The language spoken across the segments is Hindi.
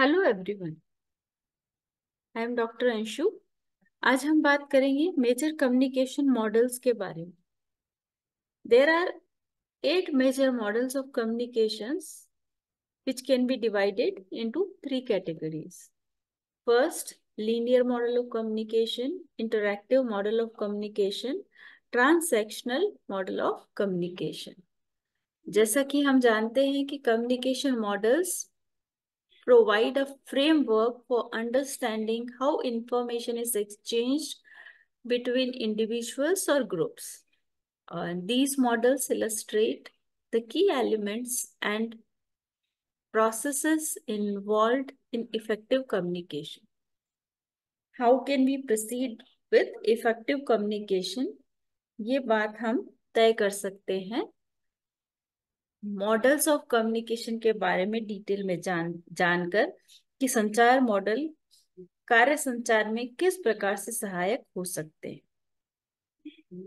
Hello everyone, I am doctor Anshu. आज हम बात करेंगे मेजर कम्युनिकेशन मॉडल्स के बारे में। There are 8 major models of communications which can be divided into 3 categories. First, linear model of communication, interactive model of communication, transactional model of communication. जैसा कि हम जानते हैं कि communication models provide a framework for understanding how information is exchanged between individuals or groups. These models illustrate the key elements and processes involved in effective communication. How can we proceed with effective communication? ये बात हम तय कर सकते हैं मॉडल्स ऑफ कम्युनिकेशन के बारे में डिटेल में जानकर कि संचार मॉडल कार्य संचार में किस प्रकार से सहायक हो सकते हैं।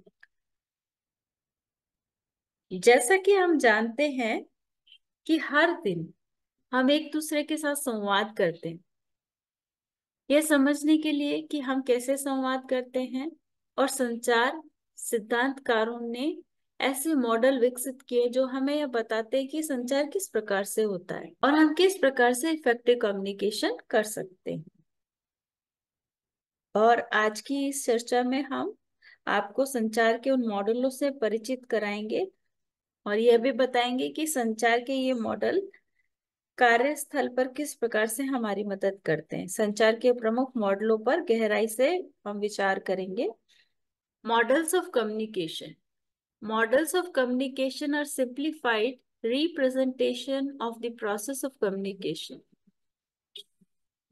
जैसा कि हम जानते हैं कि हर दिन हम एक दूसरे के साथ संवाद करते हैं। यह समझने के लिए कि हम कैसे संवाद करते हैं और संचार सिद्धांतकारों ने ऐसे मॉडल विकसित किए जो हमें यह बताते हैं कि संचार किस प्रकार से होता है और हम किस प्रकार से इफेक्टिव कम्युनिकेशन कर सकते हैं। और आज की इस चर्चा में हम आपको संचार के उन मॉडलों से परिचित कराएंगे और यह भी बताएंगे कि संचार के ये मॉडल कार्यस्थल पर किस प्रकार से हमारी मदद करते हैं। संचार के प्रमुख मॉडलों पर गहराई से हम विचार करेंगे। Models of communication. Models of communication are simplified representation of the process of communication.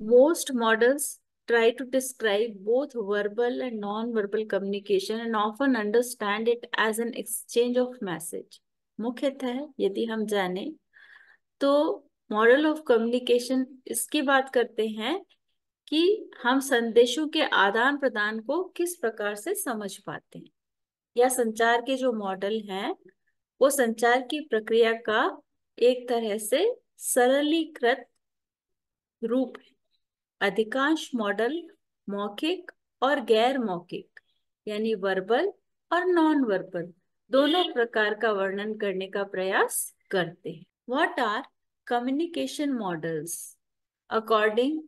Most models try to describe both verbal and non-verbal communication and often understand it as an exchange of message. मुख्यतः यदि हम जाने तो model of communication इसकी बात करते हैं कि हम संदेशों के आदान प्रदान को किस प्रकार से समझ पाते हैं, या संचार के जो मॉडल हैं वो संचार की प्रक्रिया का एक तरह से सरलीकृत रूप है। अधिकांश मॉडल मौखिक और गैर मौखिक यानी वर्बल और नॉन वर्बल दोनों प्रकार का वर्णन करने का प्रयास करते हैं। What are communication models? According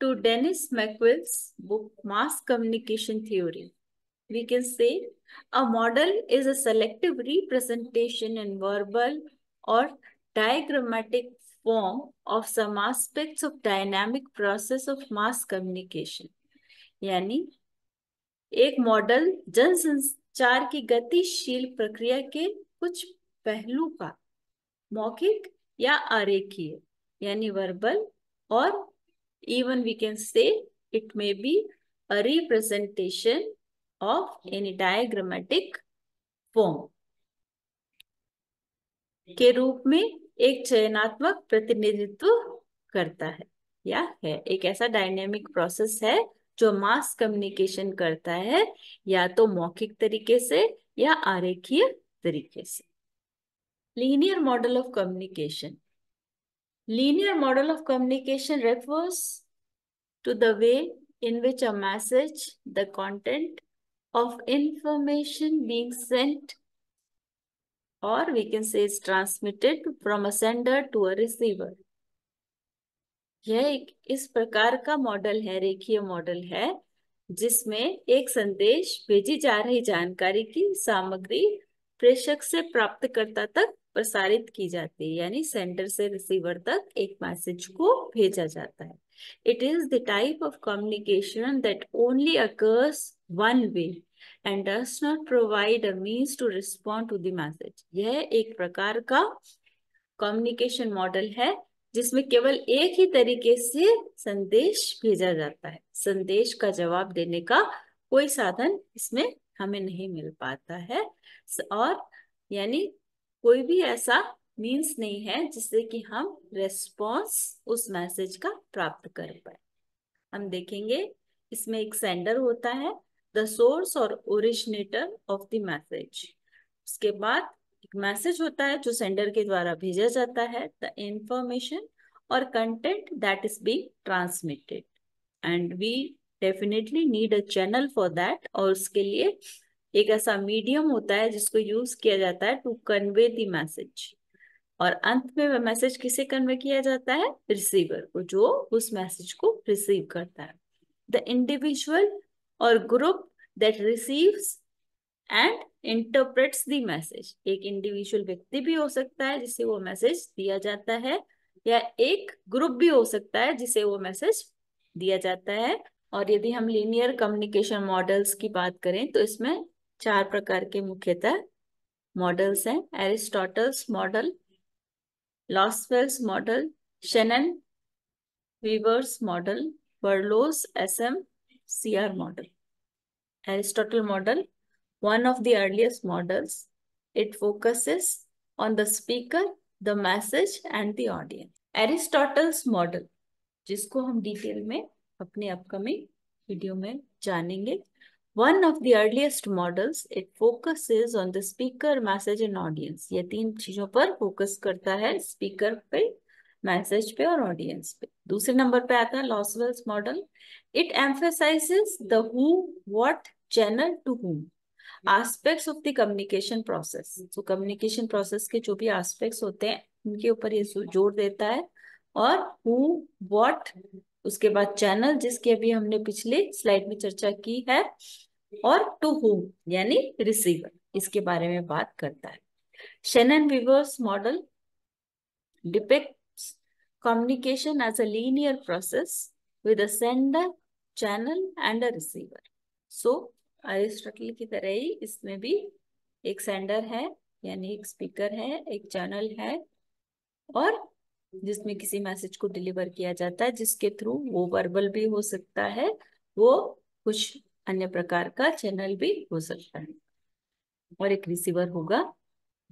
to Dennis McQuail's book mass communication theory, we can say a model is a selective representation in verbal or diagrammatic form of some aspects of dynamic process of mass communication. यानी एक मॉडल जन संचार की गतिशील प्रक्रिया के कुछ पहलू का मौखिक या अरेखीय यानी वर्बल और even we can say it may be a representation of any diagrammatic form के रूप में एक चयनात्मक प्रतिनिधित्व करता है या है। एक ऐसा डायनेमिक प्रोसेस है जो मास कम्युनिकेशन करता है या तो मौखिक तरीके से या आरेखीय तरीके से। Linear model of communication. Linear model of communication refers to the way in which a message, the content of information being sent or we can say is transmitted from a sender to a receiver. यह एक इस प्रकार का मॉडल है, रेखीय मॉडल है, जिसमें एक संदेश भेजी जा रही जानकारी की सामग्री प्रेषक से प्राप्तकर्ता तक प्रसारित की जाती है यानी सेंडर से रिसीवर तक एक मैसेज को भेजा जाता है। It is the type of communication that only occurs one way and does not provide a means to respond to the message. यह एक प्रकार का कम्युनिकेशन मॉडल है जिसमें केवल एक ही तरीके से संदेश भेजा जाता है। संदेश का जवाब देने का कोई साधन इसमें हमें नहीं मिल पाता है और यानी कोई भी ऐसा मीन्स नहीं है जिससे कि हम रेस्पॉन्स उस मैसेज का प्राप्त कर पाए। हम देखेंगे इसमें एक सेंडर होता है, द सोर्स और ओरिजिनेटर ऑफ द मैसेज। उसके बाद एक मैसेज होता है जो सेंडर के द्वारा भेजा जाता है, the information, or content that is being transmitted. And we definitely need a channel for that. और उसके लिए एक ऐसा medium होता है जिसको use किया जाता है to convey the message. और अंत में वह मैसेज किसे कन्वे किया जाता है? रिसीवर को, जो उस मैसेज को रिसीव करता है. द इंडिविजुअल और group that receives and interprets the message. एक इंडिविजुअल व्यक्ति भी हो सकता है जिसे वो मैसेज दिया जाता है, या एक ग्रुप भी हो सकता है जिसे वो मैसेज दिया जाता है. और यदि हम लीनियर कम्युनिकेशन मॉडल्स की बात करें तो इसमें चार प्रकार के मुख्यतः मॉडल्स हैं. Aristotle's model, Lasswell's model, Shannon Weaver's model, Berlo's SMCR model. Aristotle model, one of the earliest models, it focuses on the speaker, the message and the audience. Aristotle's model, जिसको हम डिटेल में अपने अपकमिंग वीडियो में जानेंगे. One of the earliest models, it focuses on the speaker, message and audience. ये तीन चीजों पर फोकस करता है, स्पीकर पे, मैसेज पे और ऑडियंस पे. दूसरे नंबर पे आता है Lasswell's model. It emphasises the who, what, channel to whom aspects of the communication process. तो कम्युनिकेशन प्रोसेस के जो भी एस्पेक्ट्स होते हैं उनके ऊपर ये जोर देता है. और हु, व्हाट, उसके बाद चैनल जिसकी अभी हमने पिछले स्लाइड में चर्चा की है, और टू हुम यानी रिसीवर, इसके बारे में बात करता है. Shannon Weaver's model depict communication as a linear process with a sender, channel and a receiver. So Aristotle की तरह ही इसमें भी एक sender है यानी एक speaker है, एक channel है, और जिसमें किसी message को deliver किया जाता है जिसके through वो verbal भी हो सकता है, वो कुछ अन्य प्रकार का channel भी हो सकता है, और एक receiver होगा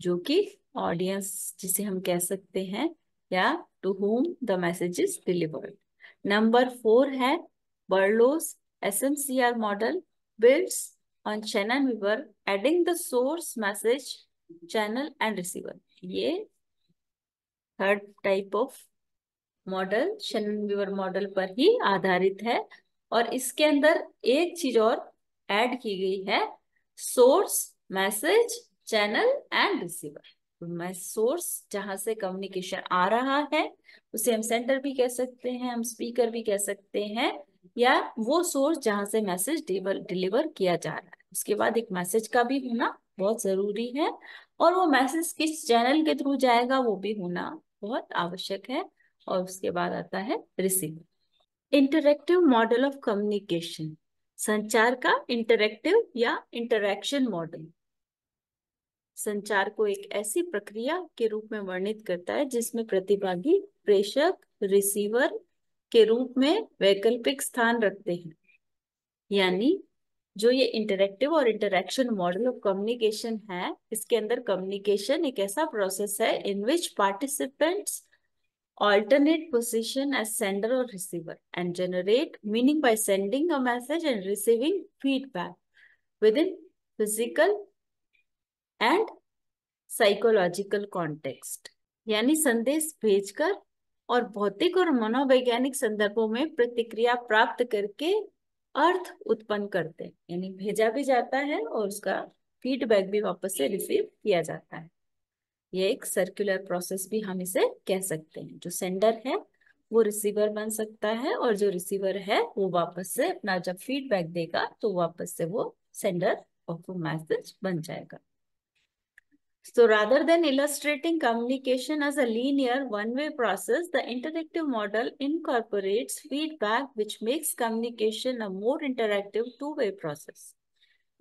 जो कि audience जिसे हम कह सकते हैं, या to whom the message is delivered. Number 4 है Berlo's SMCR model builds on Shannon Weaver, adding the source, message, channel and receiver. ये third type of model Shannon Weaver model पर ही आधारित है, और इसके अंदर एक चीज और add की गई है, source, message, channel and receiver. Source जहां से कम्युनिकेशन आ रहा है उसे हम सेंटर भी कह सकते हैं, हम स्पीकर भी कह सकते हैं, या वो सोर्स जहां से मैसेज डिलीवर किया जा रहा है. उसके बाद एक मैसेज का भी होना बहुत जरूरी है, और वो मैसेज किस चैनल के थ्रू जाएगा वो भी होना बहुत आवश्यक है. और उसके बाद आता है receiver. Interactive model of communication, संचार का इंटरैक्टिव या इंटरैक्शन मॉडल संचार को एक ऐसी प्रक्रिया के रूप में वर्णित करता है जिसमें प्रतिभागी प्रेषक रिसीवर के रूप में वैकल्पिक स्थान रखते हैं. यानी जो ये इंटरैक्टिव और इंटरैक्शन मॉडल ऑफ कम्युनिकेशन है, इसके अंदर कम्युनिकेशन एक ऐसा प्रोसेस है in which participants alternate position as sender or receiver and generate meaning by sending a message and receiving feedback within physical and psychological context. यानी संदेश भेजकर और भौतिक और मनोवैज्ञानिक संदर्भों में प्रतिक्रिया प्राप्त करके अर्थ उत्पन्न करते हैं. यानी भेजा भी जाता है और उसका फीडबैक भी वापस से रिसीव किया जाता है. ये एक सर्कुलर प्रोसेस भी हम इसे कह सकते हैं. जो सेंडर है वो रिसीवर बन सकता है, और जो रिसीवर है वो वापस से अपना जब फीडबैक देगा तो वापस से वो सेंडर ऑफ मैसेज बन जाएगा. So rather than illustrating communication as a linear one-way process, the interactive model incorporates feedback, which makes communication a more interactive two-way process.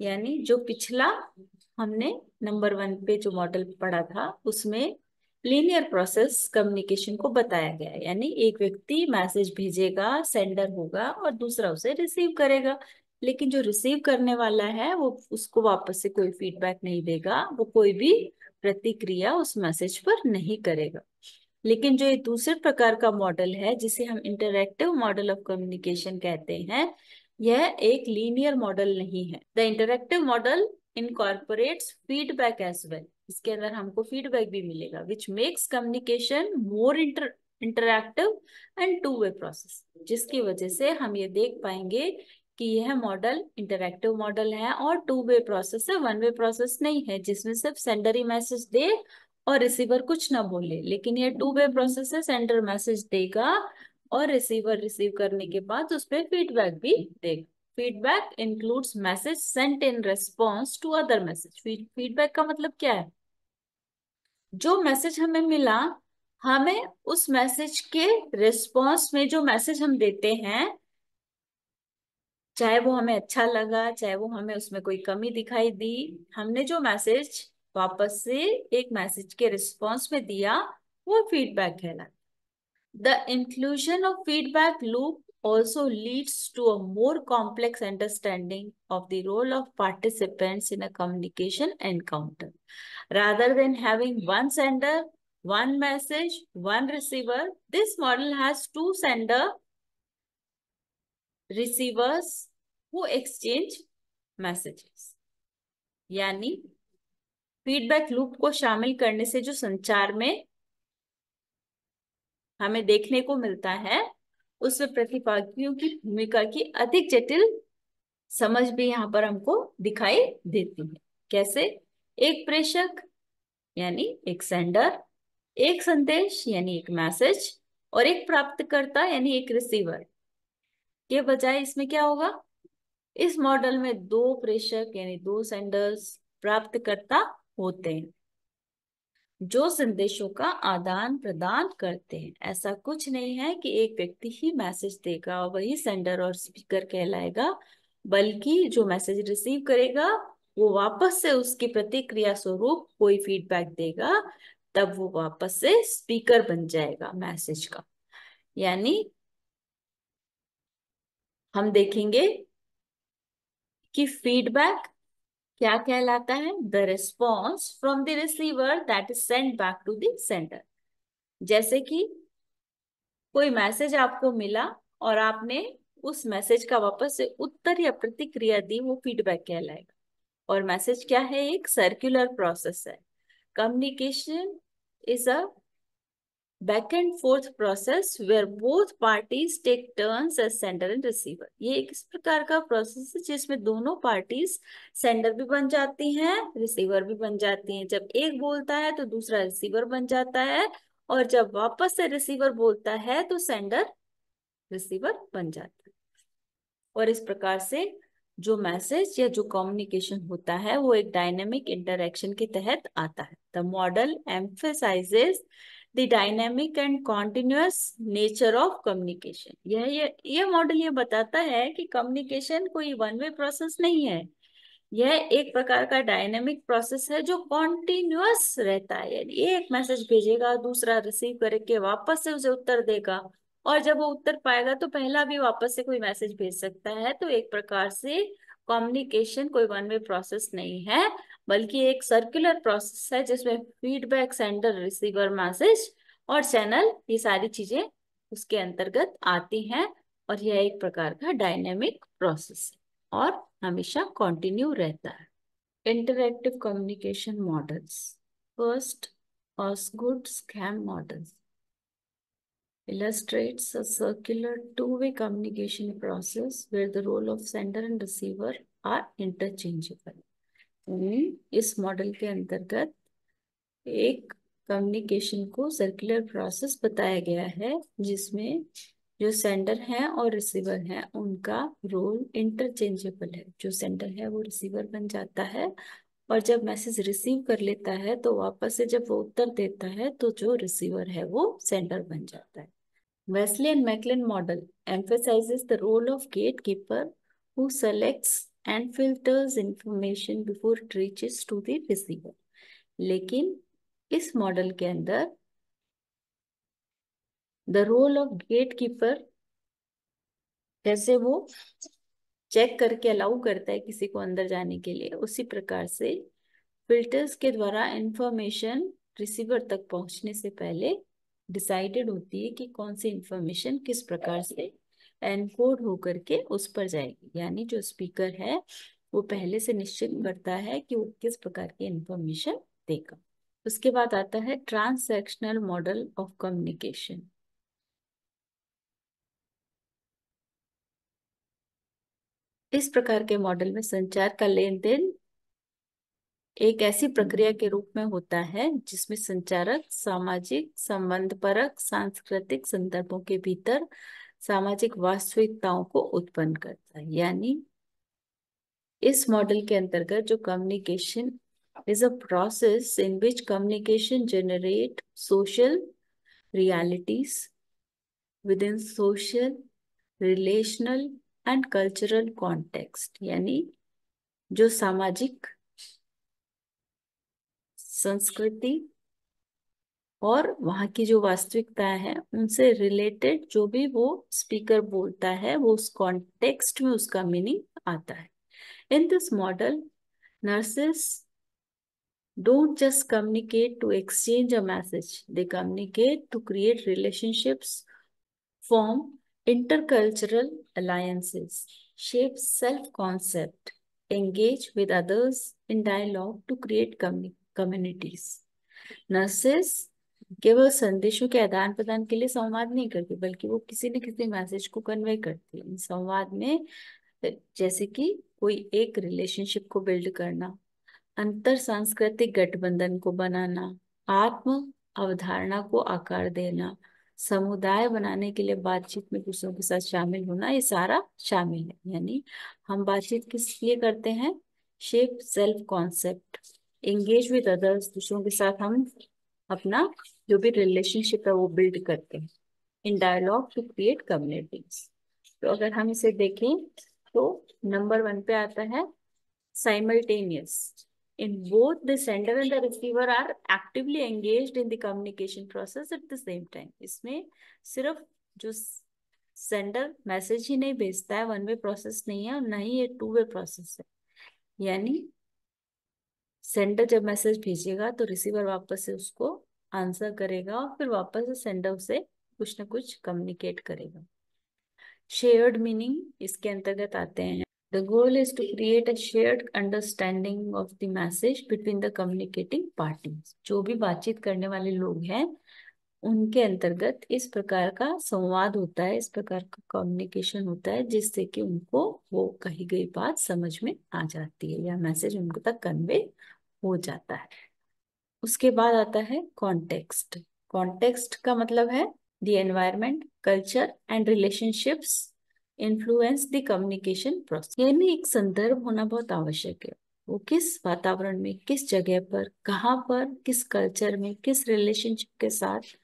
यानी जो पिछला हमने नंबर 1 पे जो मॉडल पढ़ा था उसमें linear process communication को बताया गया है. यानी एक व्यक्ति मैसेज भेजेगा, सेंडर होगा और दूसरा उसे रिसीव करेगा, लेकिन जो रिसीव करने वाला है वो उसको वापस से कोई फीडबैक नहीं देगा, वो कोई भी प्रतिक्रिया उस मैसेज पर नहीं करेगा. लेकिन जो ये दूसरे प्रकार का मॉडल है जिसे हम इंटरैक्टिव मॉडल ऑफ कम्युनिकेशन कहते हैं, यह एक लीनियर मॉडल नहीं है. The interactive model incorporates feedback as well. इसके अंदर हमको फीडबैक भी मिलेगा, which makes communication more interactive and two way process, जिसकी वजह से हम ये देख पाएंगे कि यह मॉडल इंटरैक्टिव मॉडल है और टू वे प्रोसेस है, वन वे प्रोसेस नहीं है जिसमें सिर्फ सेंडर ही मैसेज दे और रिसीवर कुछ ना बोले। लेकिन यह टू वे प्रोसेस है, सेंडर मैसेज देगा और रिसीवर रिसीव करने के बाद उस पर फीडबैक भी देगा। Feedback includes message sent in response to other message. Feedback का मतलब क्या है? जो मैसेज हमें मिला, हमें उस मैसेज के रिस्पॉन्स में जो मैसेज हम देते हैं, चाहे वो हमें अच्छा लगा चाहे वो हमें उसमें कोई कमी दिखाई दी, हमने जो मैसेज वापस से एक मैसेज के रिस्पॉन्स में दिया वो फीडबैक कहलाता है। The inclusion of feedback loop also leads to a more complex understanding of the role of participants in a communication encounter. Rather than having one sender, one message, one receiver, this model has two sender receivers who exchange messages. यानी feedback loop को शामिल करने से जो संचार में हमें देखने को मिलता है, उसमें प्रतिभागियों की भूमिका की अधिक जटिल समझ भी यहाँ पर हमको दिखाई देती है। कैसे? एक प्रेषक यानी एक सेंडर, एक संदेश यानी एक मैसेज और एक प्राप्तकर्ता यानी एक रिसीवर के बजाय इसमें क्या होगा? इस मॉडल में दो प्रेषक यानी दो सेंडर्स, प्राप्तकर्ता होते हैं जो संदेशों का आदान प्रदान करते हैं। ऐसा कुछ नहीं है कि एक व्यक्ति ही मैसेज देगा और वही सेंडर और स्पीकर कहलाएगा, बल्कि जो मैसेज रिसीव करेगा वो वापस से उसकी प्रतिक्रिया स्वरूप कोई फीडबैक देगा, तब वो वापस से स्पीकर बन जाएगा मैसेज का। यानी हम देखेंगे कि फीडबैक क्या कहलाता है? The response from the receiver that is send back to the sender. जैसे कि कोई मैसेज आपको मिला और आपने उस मैसेज का वापस से उत्तर या प्रतिक्रिया दी, वो फीडबैक कहलाएगा। और मैसेज क्या है? एक सर्कुलर प्रोसेस है। Communication is a back and forth process where both parties take turns as sender and receiver. ये एक इस प्रकार का प्रोसेस है जिसमें दोनों पार्टीज सेंडर भी बन जाती हैं, रिसीवर भी बन जाती हैं। जब एक बोलता है तो दूसरा रिसीवर बन जाता है, और जब वापस से रिसीवर बोलता है तो सेंडर रिसीवर बन जाता है। और इस प्रकार से जो मैसेज या जो कम्युनिकेशन होता है वो एक डायनेमिक इंटरेक्शन के तहत आता है। The model emphasises The dynamic and continuous nature of communication. यह मॉडल ये बताता है कि कम्युनिकेशन कोई वन वे प्रोसेस नहीं है, यह एक प्रकार का डायनेमिक प्रोसेस है जो कॉन्टिन्यूस रहता है। यानी एक मैसेज भेजेगा, दूसरा रिसीव करके वापस से उसे उत्तर देगा, और जब वो उत्तर पाएगा तो पहला भी वापस से कोई मैसेज भेज सकता है। तो एक प्रकार से कम्युनिकेशन कोई वन वे प्रोसेस नहीं है, बल्कि एक सर्कुलर प्रोसेस है जिसमें फीडबैक, सेंडर, रिसीवर, मैसेज और चैनल, ये सारी चीजें उसके अंतर्गत आती हैं। और यह एक प्रकार का डायनेमिक प्रोसेस है और हमेशा कंटिन्यू रहता है। Interactive communication models. First, Osgood Schramm models illustrates a circular two-way communication process where the role of sender and receiver are interchangeable. इस मॉडल के अंतर्गत एक कम्युनिकेशन को सर्कुलर प्रोसेस बताया गया है जिसमें जो सेंडर है और रिसीवर है उनका रोल इंटरचेंजेबल है। जो सेंडर है वो रिसीवर बन जाता है, और जब मैसेज रिसीव कर लेता है तो वापस से जब वो उत्तर देता है तो जो रिसीवर है वो सेंडर बन जाता है। Westley and MacLean model emphasises the role of gatekeeper who selects and filters information before it reaches to the receiver. लेकिन इस मॉडल के अंदर द रोल ऑफ गेटकीपर, जैसे वो चेक करके अलाउ करता है किसी को अंदर जाने के लिए, उसी प्रकार से फिल्टर्स के द्वारा इंफॉर्मेशन रिसीवर तक पहुंचने से पहले डिसाइडेड होती है कि कौन सी इंफॉर्मेशन किस प्रकार से एनकोड होकर के उस पर जाएगी। यानी जो स्पीकर है वो पहले से निश्चित करता है कि वो किस प्रकार की इंफॉर्मेशन देगा। उसके बाद आता है ट्रांसैक्शनल मॉडल ऑफ कम्युनिकेशन। इस प्रकार के मॉडल में संचार का लेन देन एक ऐसी प्रक्रिया के रूप में होता है जिसमें संचारक सामाजिक, संबंधपरक, सांस्कृतिक संदर्भों के भीतर सामाजिक वास्तविकताओं को उत्पन्न करता है। यानी इस मॉडल के अंतर्गत जो communication is a process in which communication generate social realities within social, relational and cultural context, यानी जो सामाजिक, संस्कृति और वहाँ की जो वास्तविकता है उनसे रिलेटेड जो भी वो स्पीकर बोलता है वो उस कॉन्टेक्स्ट में उसका मीनिंग आता है। In this model nurses don't just communicate to exchange a message, they communicate to create relationships, form intercultural alliances, shape self-concept, engage with others in dialogue to create communities. Nurses केवल संदेशों के आदान प्रदान के लिए संवाद नहीं करती, बल्कि वो किसी न किसी मैसेज को कन्वे करती है। इन संवाद में जैसे कि कोई एक रिलेशनशिप को बिल्ड करना, अंतर सांस्कृतिक गठबंधन को बनाना, आत्म अवधारणा को आकार देना, समुदाय बनाने के लिए बातचीत में दूसरों के साथ शामिल होना, ये सारा शामिल है। यानी हम बातचीत किस लिए करते हैं? Shape self concept, engage with others, दूसरों के साथ हम अपना जो भी रिलेशनशिप है वो बिल्ड करते हैं, in dialogue to create communities. तो अगर हम इसे देखें तो नंबर 1 पे आता है simultaneous. In both the sender and the receiver are actively engaged in the communication process at the same time. इसमें सिर्फ जो sender message ही नहीं भेजता है, one way process नहीं है, और ना ही ये two way process है। यानी sender जब message भेजेगा तो receiver वापस से उसको answer करेगा और फिर वापस से sender उसे कुछ ना कुछ communicate करेगा। Shared meaning इसके अंतर्गत आते हैं। The goal is to create a shared understanding of the message between the communicating parties. जो भी बातचीत करने वाले लोग हैं उनके अंतर्गत इस प्रकार का संवाद होता है, इस प्रकार का कम्युनिकेशन होता है, जिससे कि उनको वो कही गई बात समझ में आ जाती है या मैसेज उनको तक कन्वे हो जाता है। उसके बाद आता है कॉन्टेक्स्ट। कॉन्टेक्स्ट का मतलब है the environment, culture and relationships influence the communication process. यानी एक संदर्भ होना बहुत आवश्यक है, वो किस वातावरण में, किस जगह पर, कहाँ पर, किस कल्चर में, किस रिलेशनशिप के साथ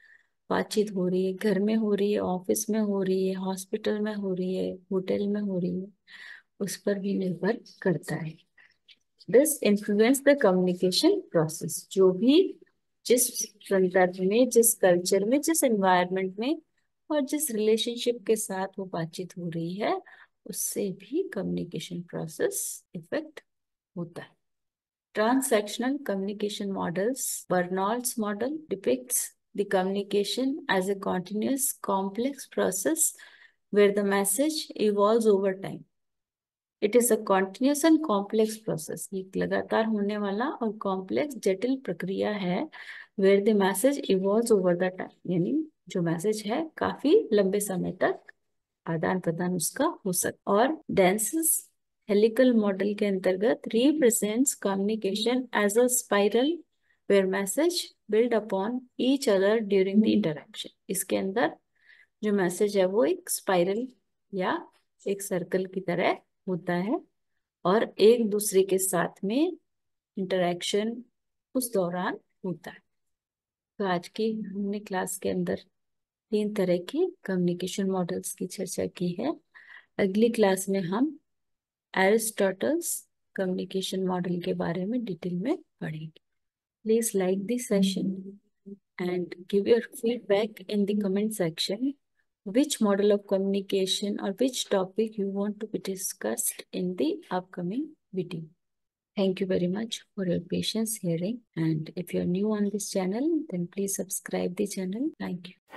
बातचीत हो रही है, घर में हो रही है, ऑफिस में हो रही है, हॉस्पिटल में हो रही है, होटल में हो रही है, उस पर भी निर्भर करता है। This influence the communication process, जो भी जिस संदर्भ में, जिस कल्चर में, जिस एनवायरमेंट में और जिस रिलेशनशिप के साथ वो बातचीत हो रही है उससे भी कम्युनिकेशन प्रोसेस इफेक्ट होता है। Transactional communication models. Barnlund's model depicts the communication as a continuous complex process where the message evolves over time. It is a continuous and complex process, एक लगातार होने वाला और कॉम्प्लेक्स जटिल प्रक्रिया है, where the message evolves over the time. यानी जो मैसेज है काफी लंबे समय तक आदान प्रदान उसका हो सकता। और डेंसेस हेलिकल मॉडल के अंतर्गत represents communication as a spiral where message build upon each other during the interaction. इसके अंदर जो मैसेज है वो एक स्पाइरल या एक सर्कल की तरह होता है और एक दूसरे के साथ में इंटरैक्शन उस दौरान होता है। तो आज की हमने क्लास के अंदर 3 तरह के कम्युनिकेशन मॉडल्स की चर्चा की है। अगली क्लास में हम एरिस्टोटल्स कम्युनिकेशन मॉडल के बारे में डिटेल में पढ़ेंगे। Please like this session and give your feedback in the comment section. Which model of communication or which topic you want to be discussed in the upcoming video? Thank you very much for your patience hearing, and if you are new on this channel then please subscribe the channel. Thank you.